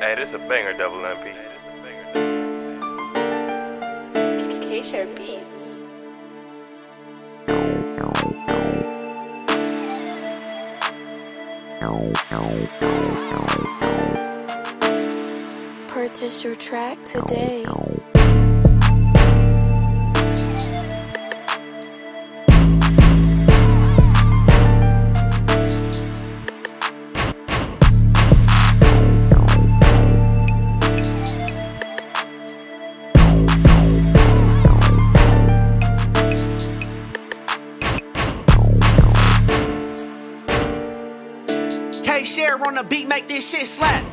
Hey, this a banger, Double MP. K$hare beats. Purchase your track today. K$hare on the beat, make this shit slap.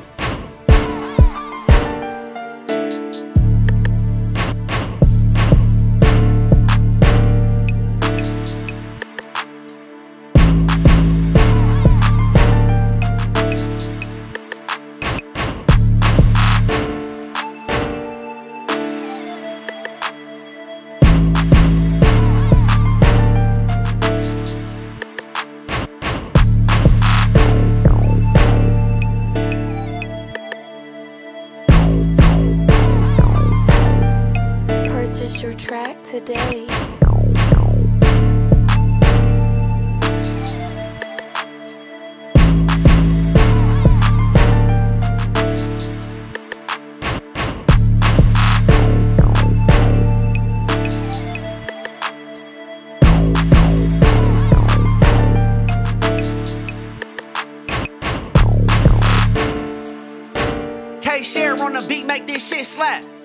Purchase your track today. K$hare on the beat, make this shit slap.